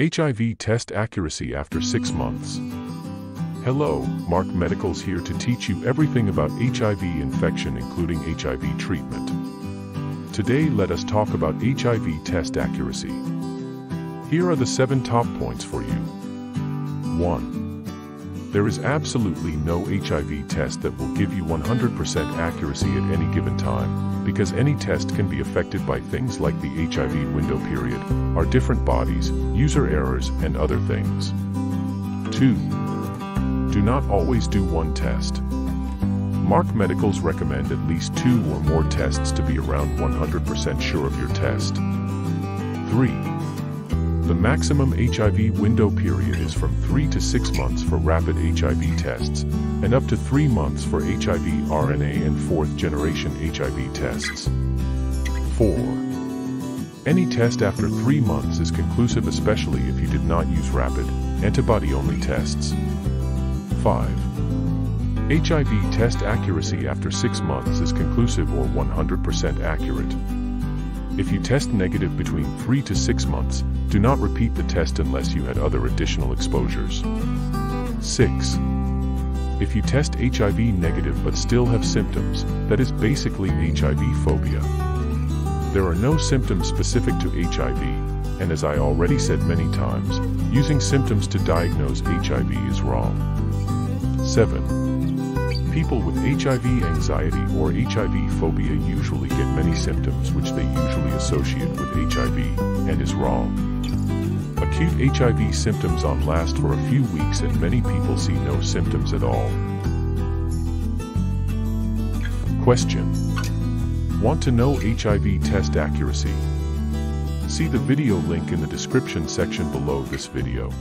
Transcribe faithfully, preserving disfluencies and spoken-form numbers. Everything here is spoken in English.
H I V test accuracy after six months. Hello, Mark Medicals here to teach you everything about H I V infection, including H I V treatment. Today, let us talk about H I V test accuracy. Here are the seven top points for you. one. There is absolutely no H I V test that will give you one hundred percent accuracy at any given time, because any test can be affected by things like the H I V window period, our different bodies, user errors, and other things. two. Do not always do one test. Mark Medicals recommend at least two or more tests to be around one hundred percent sure of your test. three. The maximum H I V window period is from three to six months for rapid H I V tests, and up to three months for H I V R N A and fourth generation H I V tests. four. Any test after three months is conclusive, especially if you did not use rapid, antibody-only tests. five. H I V test accuracy after six months is conclusive or one hundred percent accurate. If you test negative between three to six months, do not repeat the test unless you had other additional exposures. six. If you test H I V negative but still have symptoms, that is basically H I V phobia. There are no symptoms specific to H I V, and as I already said many times, using symptoms to diagnose H I V is wrong. seven. People with H I V anxiety or H I V phobia usually get many symptoms which they usually associate with H I V, and is wrong. Acute H I V symptoms on last for a few weeks and many people see no symptoms at all. Question. Want to know H I V test accuracy? See the video link in the description section below this video.